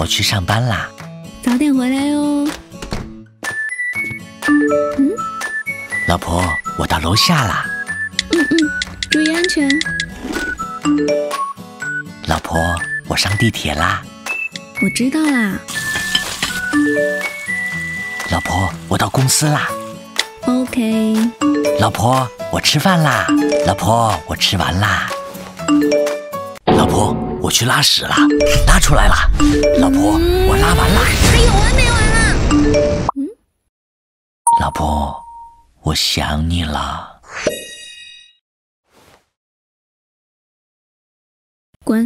我去上班啦，早点回来哦。嗯，老婆，我到楼下啦。嗯，注意安全。老婆，我上地铁啦。我知道啦。老婆，我到公司啦。OK。老婆，我吃饭啦。老婆，我吃完啦。老婆，我去拉屎啦，拉出来啦。老婆，我拉完啦。还有完没完啦？嗯。老婆，我想你了。滚。